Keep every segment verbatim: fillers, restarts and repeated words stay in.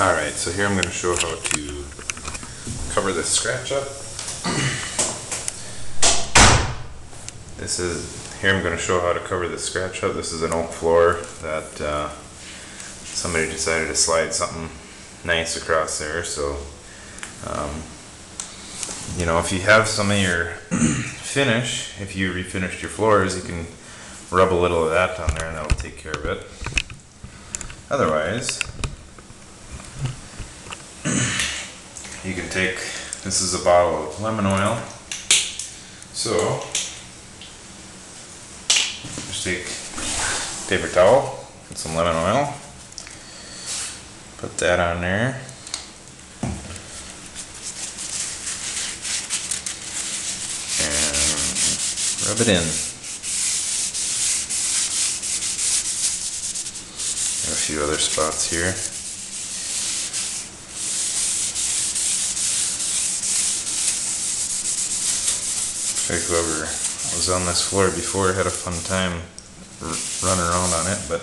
Alright, so here I'm going to show how to cover this scratch up. This is, here I'm going to show how to cover this scratch up. This is an oak floor that uh, somebody decided to slide something nice across there. So, um, you know, if you have some of your finish, if you refinished your floors, you can rub a little of that on there and that'll take care of it. Otherwise, you can take, this is a bottle of lemon oil, so just take a paper towel and some lemon oil, put that on there, and rub it in. There are a few other spots here. Whoever was on this floor before had a fun time running around on it, but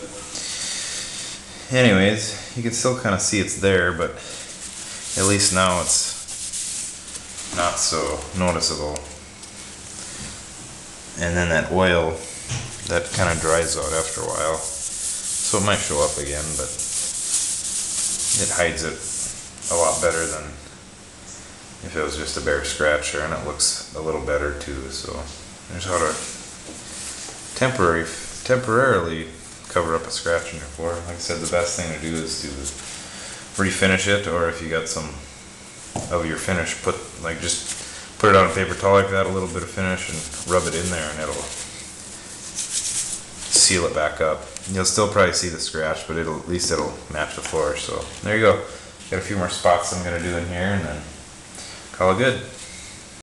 anyways, you can still kind of see it's there, but at least now it's not so noticeable. And then that oil, that kind of dries out after a while, so it might show up again, but it hides it a lot better than if it was just a bare scratch there, and it looks a little better too. So there's how to temporary, temporarily cover up a scratch in your floor. Like I said, the best thing to do is to refinish it, or if you got some of your finish, put like just put it on a paper towel like that, a little bit of finish, and rub it in there, and it'll seal it back up. You'll still probably see the scratch, but it'll at least it'll match the floor. So there you go. Got a few more spots I'm gonna do in here, and then all good.